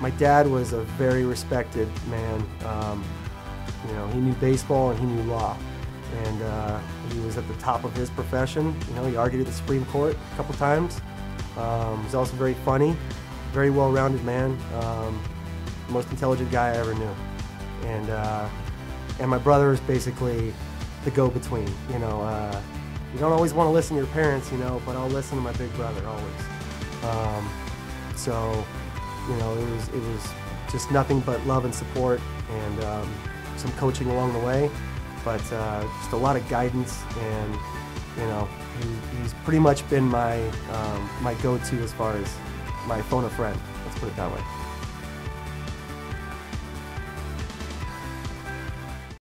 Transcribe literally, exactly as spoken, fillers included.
My dad was a very respected man. Um, you know, he knew baseball and he knew law, and uh, he was at the top of his profession. You know, he argued at the Supreme Court a couple times. Um, he's also very funny, very well-rounded man, um, the most intelligent guy I ever knew. And uh, and my brother is basically the go-between. You know, uh, you don't always want to listen to your parents, you know, but I'll listen to my big brother always. Um, so. You know, it was, it was just nothing but love and support, and um, some coaching along the way, but uh, just a lot of guidance. And you know, he, he's pretty much been my um, my go-to as far as my phone a friend. Let's put it that way.